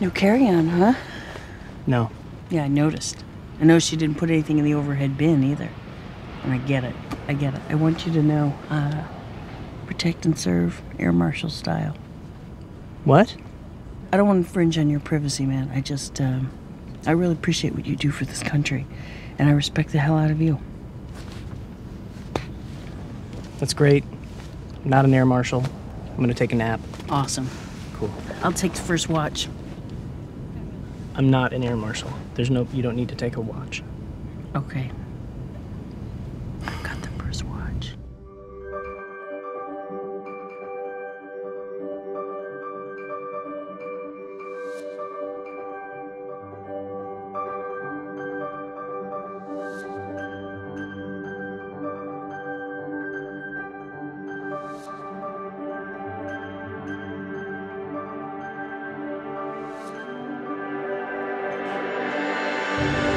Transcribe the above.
No carry-on, huh? No. Yeah, I noticed. I know she didn't put anything in the overhead bin either. And I get it. I get it. I want you to know, protect and serve, Air Marshal style. What? I don't want to infringe on your privacy, man. I just, I really appreciate what you do for this country. And I respect the hell out of you. That's great. I'm not an Air Marshal. I'm gonna take a nap. Awesome. Cool. I'll take the first watch. I'm not an Air Marshal. There's no, you don't need to take a watch. Okay. I've got the first watch.